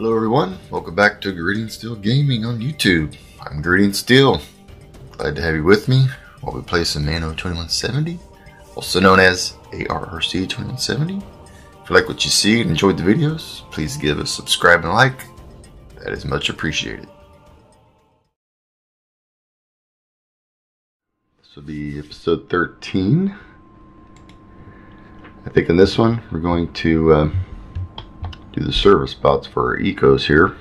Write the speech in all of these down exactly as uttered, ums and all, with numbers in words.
Hello everyone, welcome back to Garidian Steele Gaming on YouTube. I'm Garidian Steele. Glad to have you with me while we play some Anno twenty-one seventy, also known as A R R C twenty-one seventy. If you like what you see and enjoyed the videos, please give a subscribe and a like. That is much appreciated. This will be episode thirteen. I think in this one we're going to uh, do the service spots for our ecos here.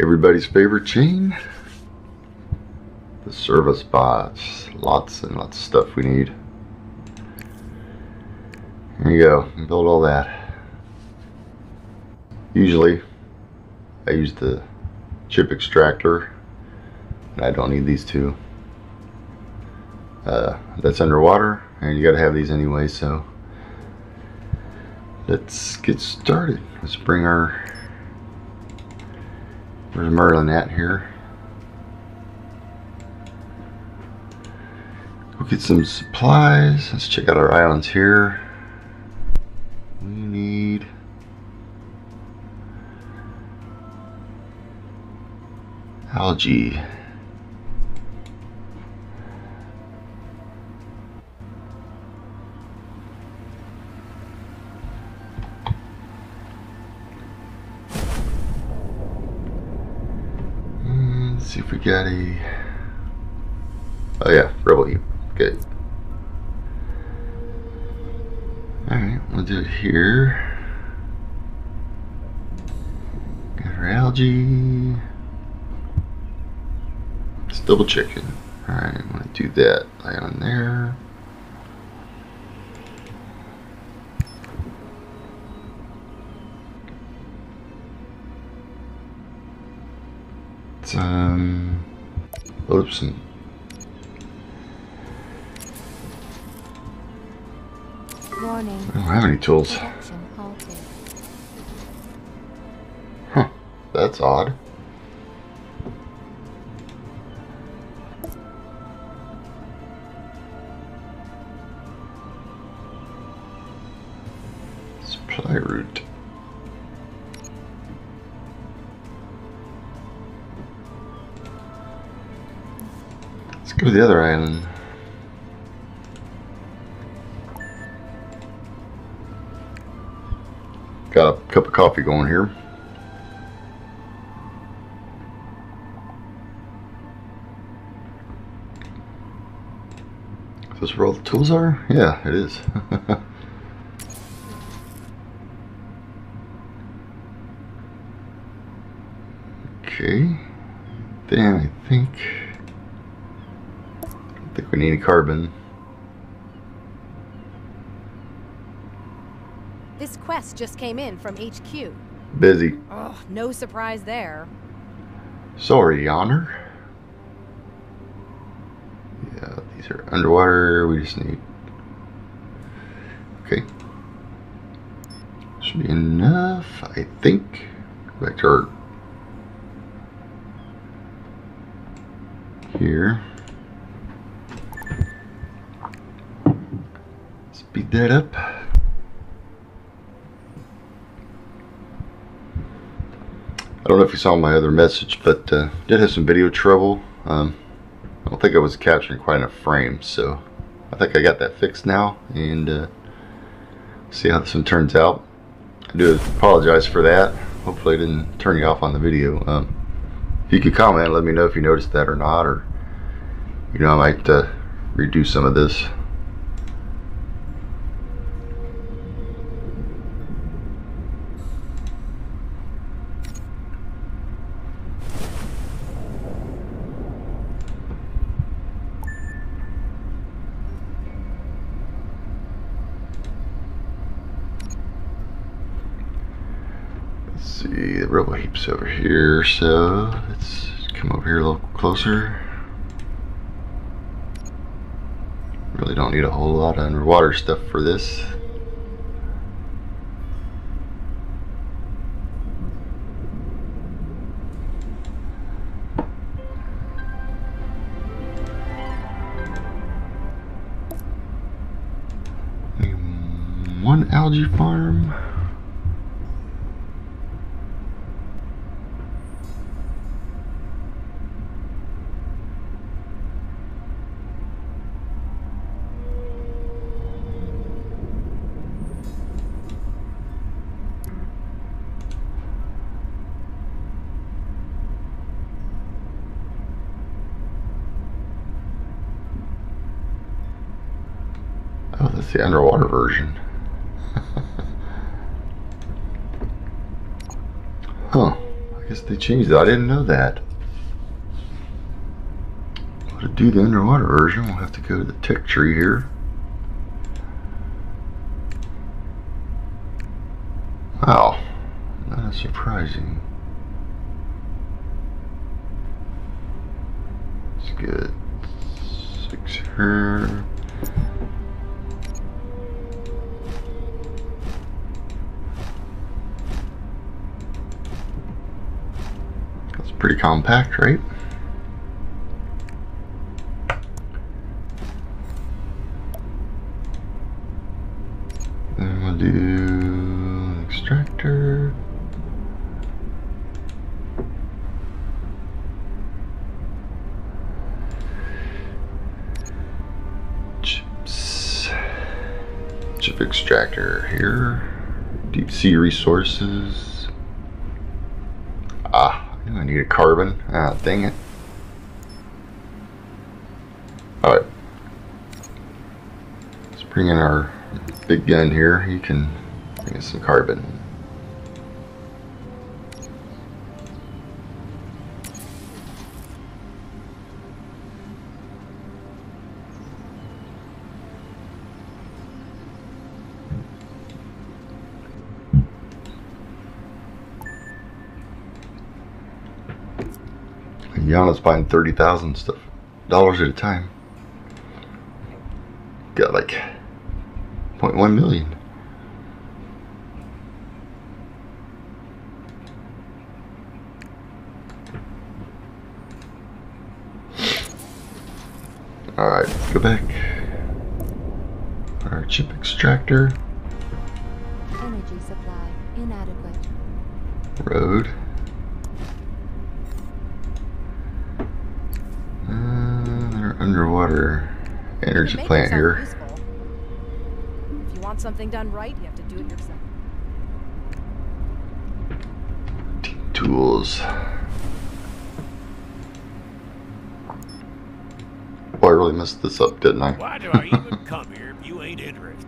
Everybody's favorite chain, the service spots. Lots and lots of stuff we need. There you go, build all that. Usually I use the chip extractor and I don't need these two. Uh, that's underwater and you gotta have these anyway, so let's get started. Let's bring our, where's Merlin at here? We'll get some supplies. Let's check out our islands here. We need algae. See if we got a, oh yeah, rebel heap, good. Alright, we'll do it here. Got our algae. It's double chicken. Alright, I'm gonna do that, lay on there. Um, load up some warning. I don't have any tools. Huh, that's odd. Supply route. Let's go to the other island. Got a cup of coffee going here. Is this where all the tools are? Yeah, it is. Okay. Then I think I think we need a carbon. This quest just came in from H Q. Busy. Oh, no surprise there. Sorry, Honor. Yeah, these are underwater. We just need. Okay. Should be enough, I think. Go back to our. Here. Speed that up. I don't know if you saw my other message, but uh, did have some video trouble. Um, I don't think I was capturing quite enough frames, so I think I got that fixed now, and uh, see how this one turns out. I do apologize for that. Hopefully I didn't turn you off on the video. Um, if you could comment, let me know if you noticed that or not, or you know, I might uh, redo some of this. The rubble heap's over here, so let's come over here a little closer. Really don't need a whole lot of underwater stuff for this. One algae farm. It's the underwater version. Huh. I guess they changed that. I didn't know that. Well, to do the underwater version, we'll have to go to the tech tree here. Wow. Not surprising. Let's get six here. That's pretty compact, right? Then we'll do extractor. Chip extractor here, deep sea resources. Ah, I need a carbon. Ah, dang it. All right, let's bring in our big gun here. He can bring us some carbon. Yana's buying thirty thousand stuff dollars at a time. Got like point one million. All right, go back. Our chip extractor. Energy supply inadequate. Road. Underwater energy plant here. Useful. If you want something done right, you have to do it yourself. Tools. Boy, I really messed this up, didn't I? Why do I even come here if you ain't interested?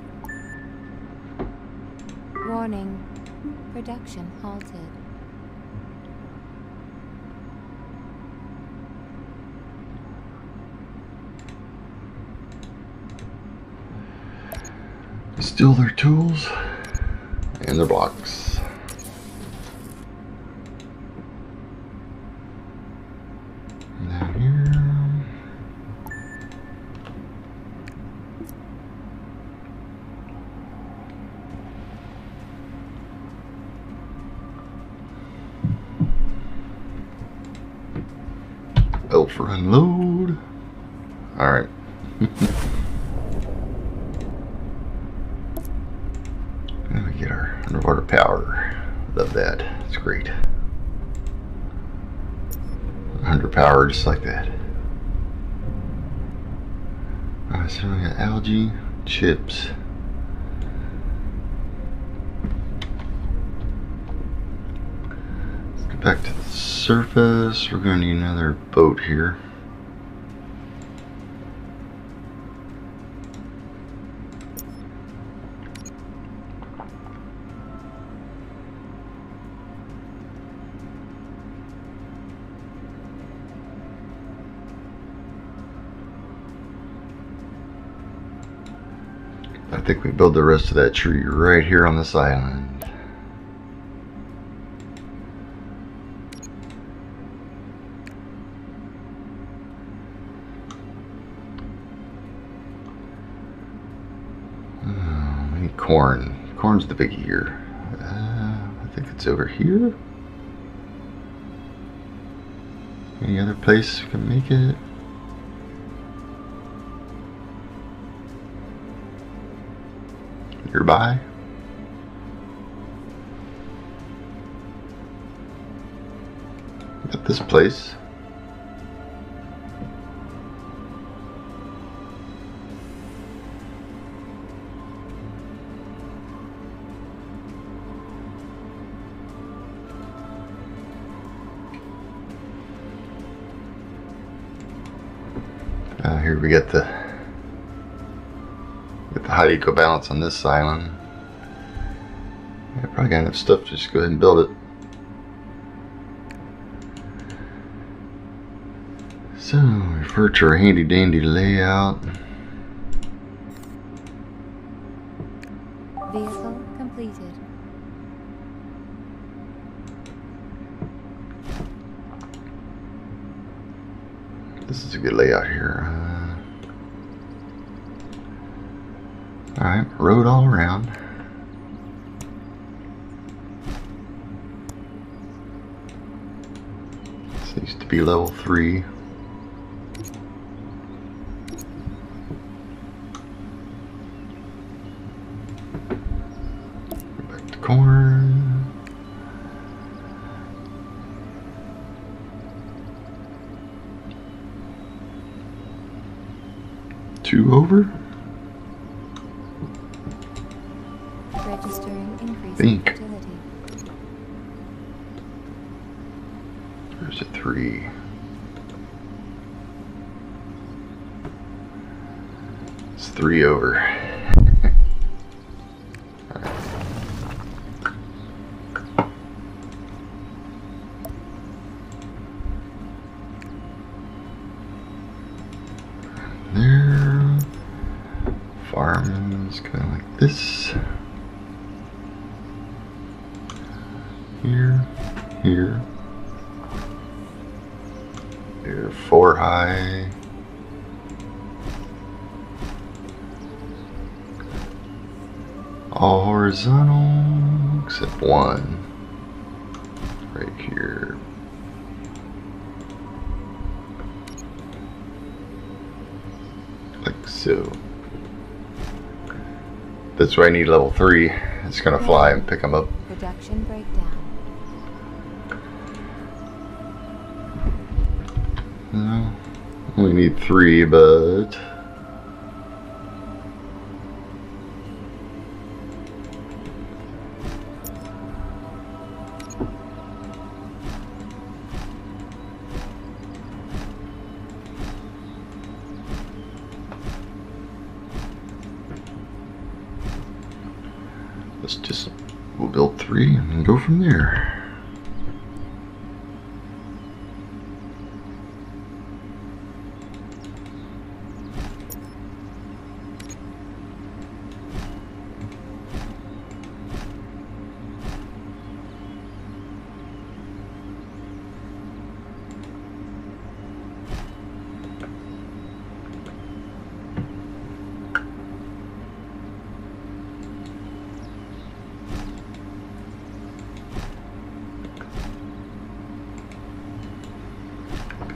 Warning. Production halted. Steal their tools and their blocks. And down here. L for unload. All right. Underwater power. Love that. It's great. Under power just like that. Alright, so we got algae, chips. Let's get back to the surface. We're going to need another boat here. I think we build the rest of that tree right here on this island. Oh, we need corn. Corn's the biggie here. Uh, I think it's over here. Any other place we can make it? Nearby. At this place. Uh, here we get the high eco balance on this island. I probably got enough stuff to just go ahead and build it. So, refer to our handy dandy layout. Vehicle completed. This is a good layout here. Uh, Alright, road all around. This needs to be level three. Corn. Two over. Registering increase Think. Fertility. There's a three. It's three over. This here, here, here, four high, all horizontal except one right here. Like so. That's why I need level three. It's gonna fly and pick them up. Production breakdown. No, only need three, but let's just, we'll build three and go from there.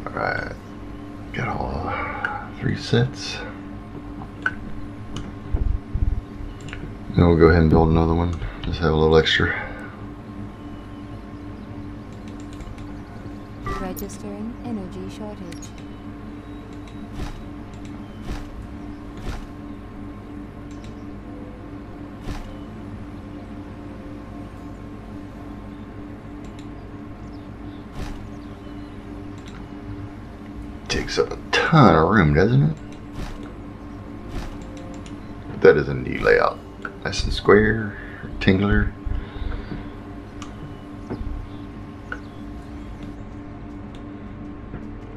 Alright, got all three sets. Then we'll go ahead and build another one. Just have a little extra. Registering energy shortage. Takes up a ton of room, doesn't it? But that is a neat layout. Nice and square, rectangular.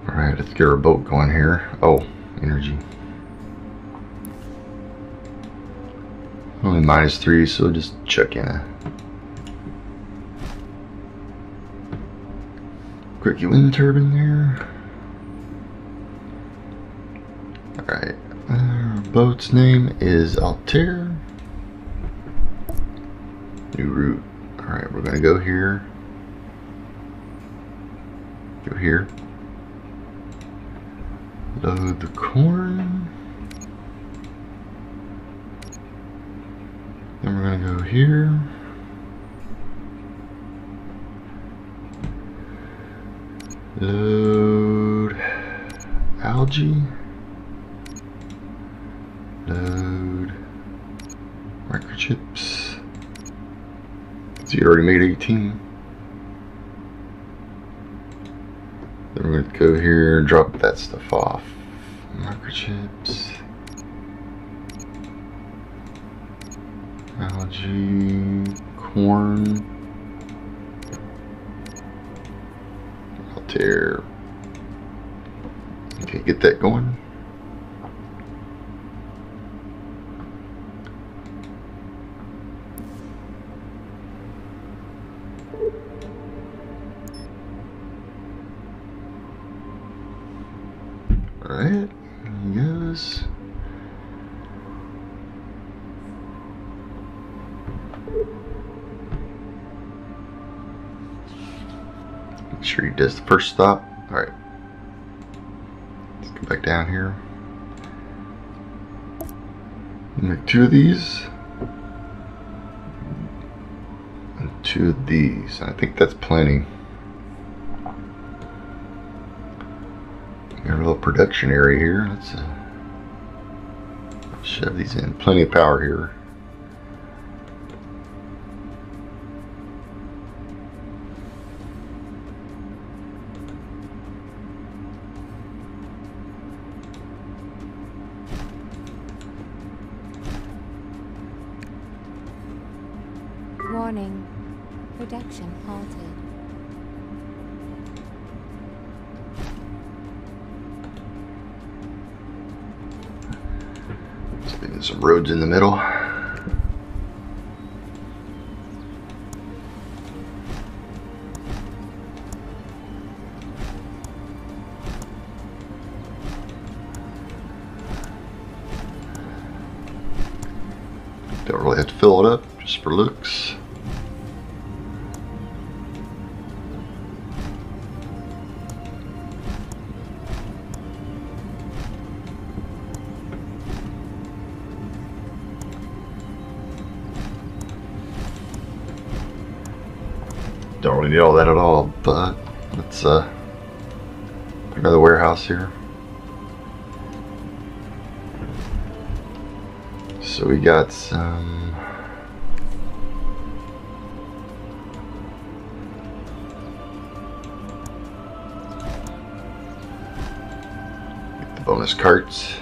Alright, let's get our boat going here. Oh, energy. Only minus three, so just check in a quick wind turbine there. Alright, our boat's name is Altair. New route. Alright, we're gonna go here. Go here. Load the corn. Then we're gonna go here. Load algae. Load microchips. So you already made eighteen. Then we're gonna go here and drop that stuff off. Microchips. algae, corn, Altair. Okay, get that going. Alright, there he goes. Make sure he does the first stop. Alright. Let's go back down here. Make two of these. And two of these. I think that's plenty. Got a little production area here. Let's uh, shove these in. Plenty of power here. Warning. Production halted. Some roads in the middle. Don't really have to fill it up, just for looks. Don't really need all that at all, but let's uh another warehouse here. So we got some get the bonus carts.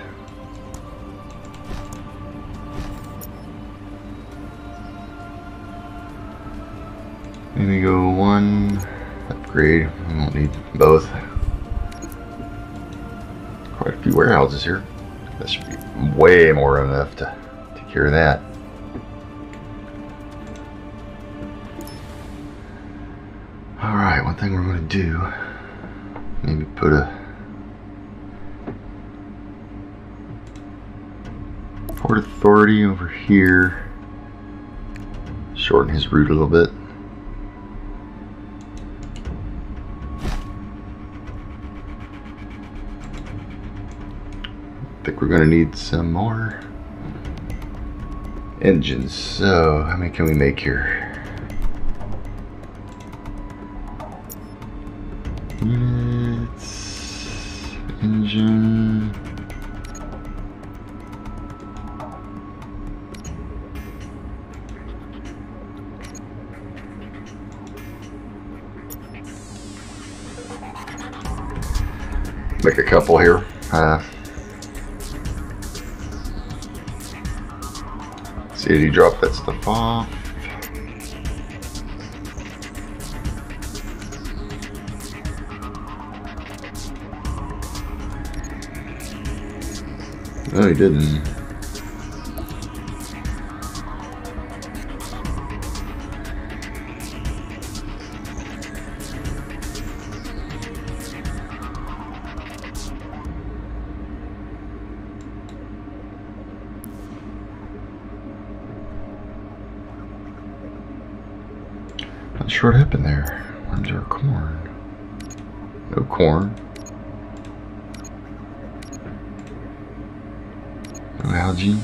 Maybe go one upgrade. I don't need both. Quite a few warehouses here. That should be way more than enough to take care of that. Alright, one thing we're going to do, maybe put a Port Authority over here. Shorten his route a little bit. We're gonna need some more engines. So how many can we make here? Units, engine. Make a couple here. Uh, See, you drop that stuff off. No, he didn't. Not sure what happened there. Where's our corn? No corn. No algae.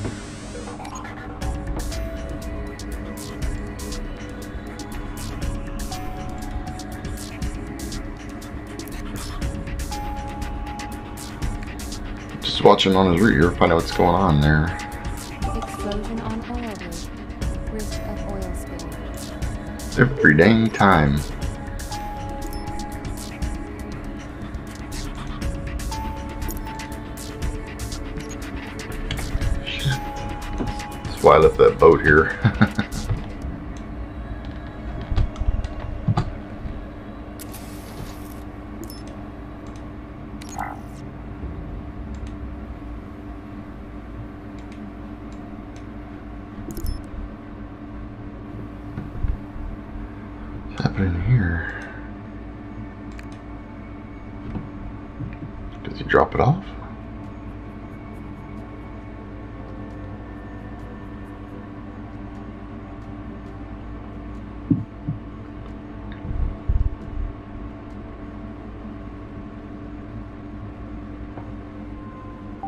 Just watching on his route here, find out what's going on there. Explosion on horizon. Risk of oil spill. Every dang time. Shit. Just why I left that boat here. What's happening here? Does he drop it off?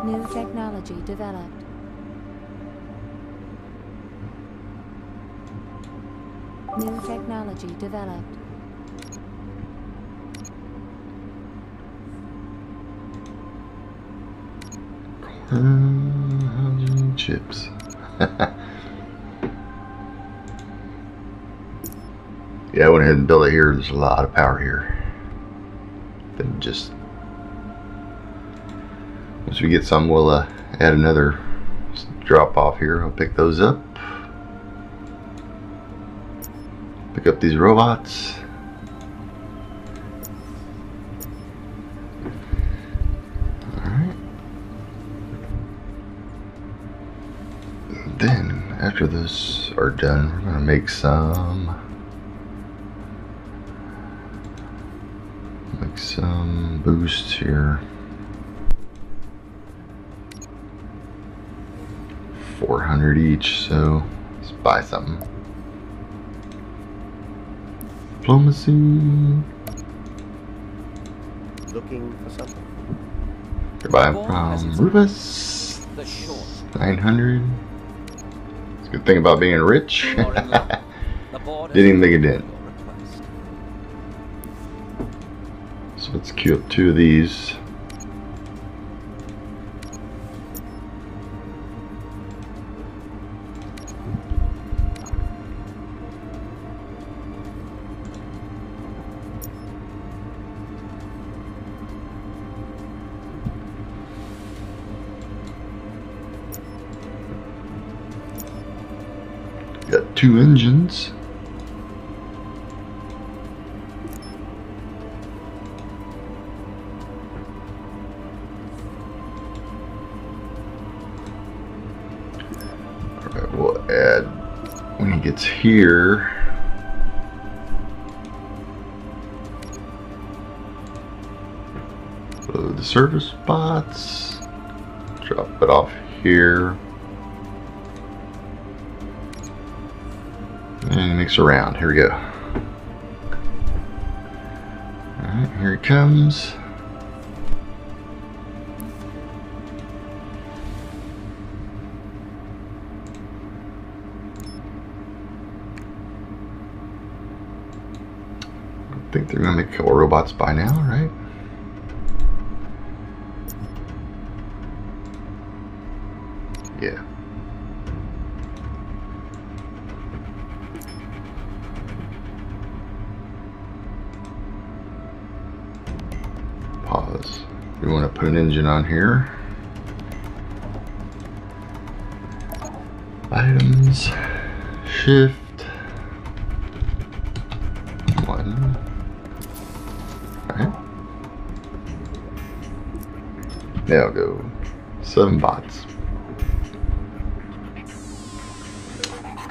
New technology developed. New technology developed. Hydrogen chips. Yeah, I went ahead and built it here. There's a lot of power here. Then just once we get some, we'll uh, add another drop off here. I'll pick those up. Pick up these robots. All right. Then, after those are done, we're gonna make some. Make some boosts here. four hundred each, so let's buy something. Diplomacy. Looking for something. Goodbye from Rufus. nine hundred. It's a good thing about being rich. Didn't even make a dent. So let's queue up two of these. Got two engines. All right, we'll add when he gets here. Load the service bots. Drop it off here. And mix around. Here we go. Alright, here it comes. I think they're going to make a couple robots by now, right? Yeah. Pause. We want to put an engine on here. Items. Shift. One. Alright. Now I'll go seven bots.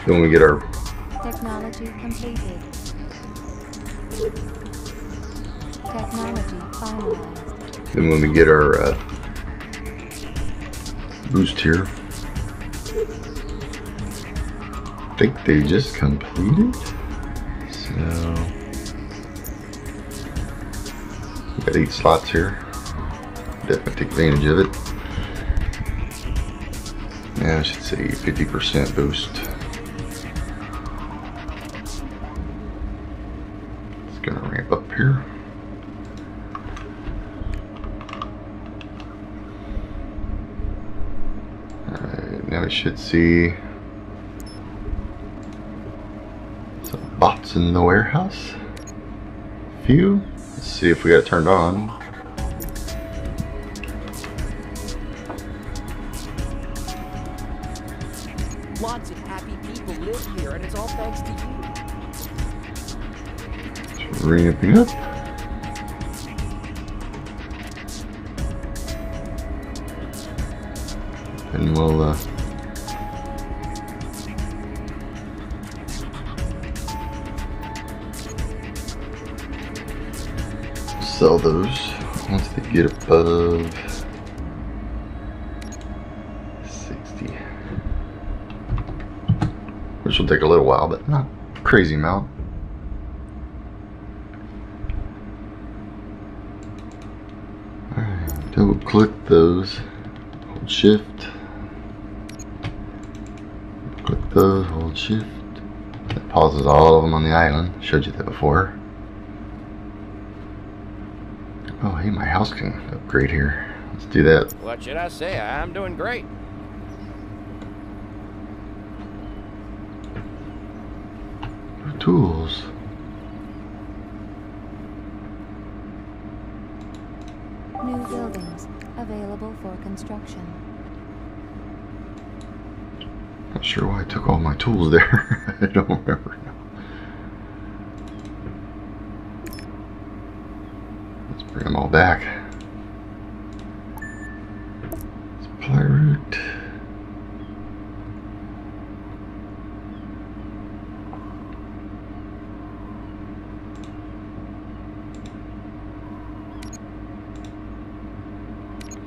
Then we get our technology completed. Technology finalized. Then when we get our uh, boost here, I think they just completed. So we got eight slots here. Definitely take advantage of it. Now I should say fifty percent boost. It's gonna ramp up here. Now we should see some bots in the warehouse. A few. Let's see if we got it turned on. Lots here, and it's all thanks to you. Let's ramp it up. And we'll, uh... sell those once they get above sixty, which will take a little while, but not crazy amount. All right, double click those, hold shift, click those, hold shift. That pauses all of them on the island. I showed you that before. Oh, hey, my house can upgrade here. Let's do that. What should I say? I'm doing great. Tools. New buildings available for construction. Not sure why I took all my tools there. I don't remember now. Bring them all back. Supply route.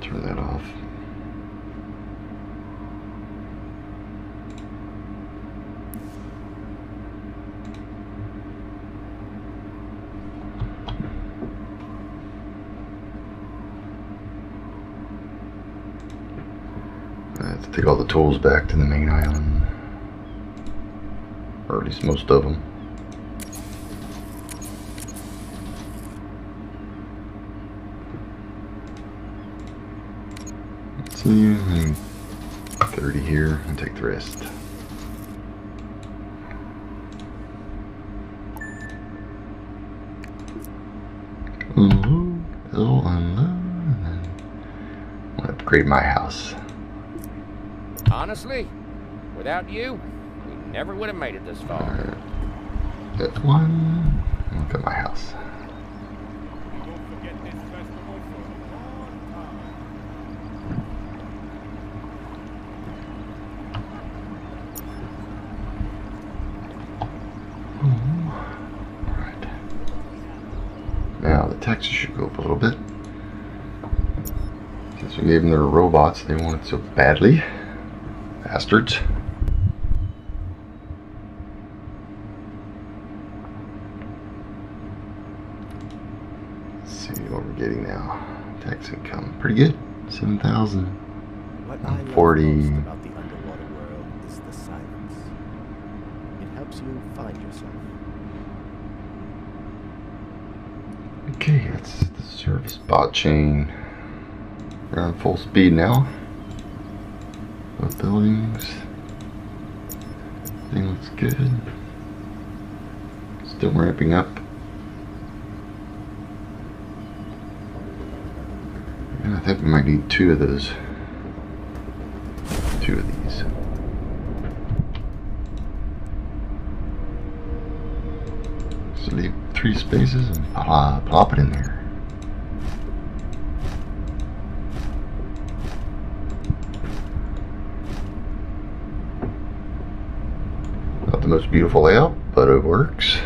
Turn that off. Take all the tools back to the main island, or at least most of them. Let's see, thirty here, and take the rest. Ooh, it'll unload, and then I'm gonna upgrade my house. Honestly, without you, we never would have made it this far. Right. That one. Look at my house. Ooh. All right. Now the taxes should go up a little bit. Since we gave them their robots, they wanted so badly. Bastards. Let's see what we're getting now. Tax income. Pretty good. Seven thousand. Forty. About the underwater world is the silence. It helps you find yourself. Okay, that's the service bot chain. We're on full speed now. Buildings. Everything looks good. Still ramping up. And I think we might need two of those. Two of these. So leave three spaces and plop, plop it in there. Most beautiful layout, but it works.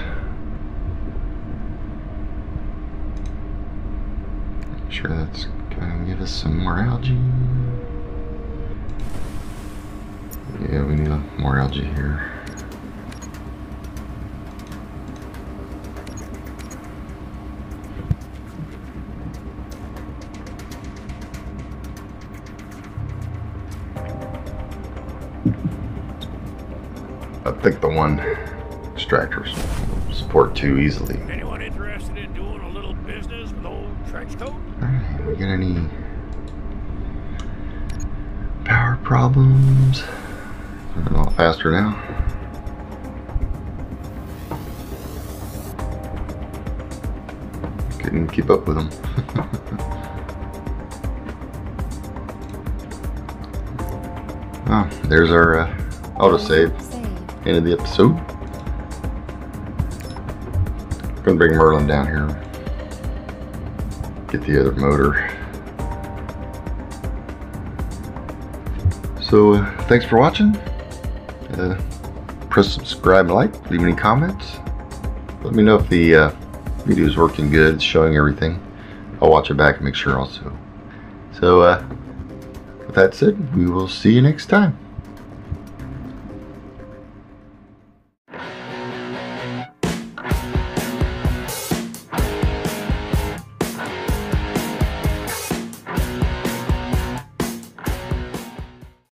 I'm sure that's gonna give us some more algae. Yeah, we need more algae here. I think the one extractors will support too easily. Anyone interested in doing a little business with old trench coat? Alright, we got any power problems? We're a lot faster now. Couldn't keep up with them. Oh, there's our uh, autosave. end of the episode. I'm gonna bring Merlin down here, get the other motor. So uh, thanks for watching. Uh, press subscribe and like, leave any comments. Let me know if the uh, video is working good, showing everything. I'll watch it back and make sure also. So uh, with that said, we will see you next time.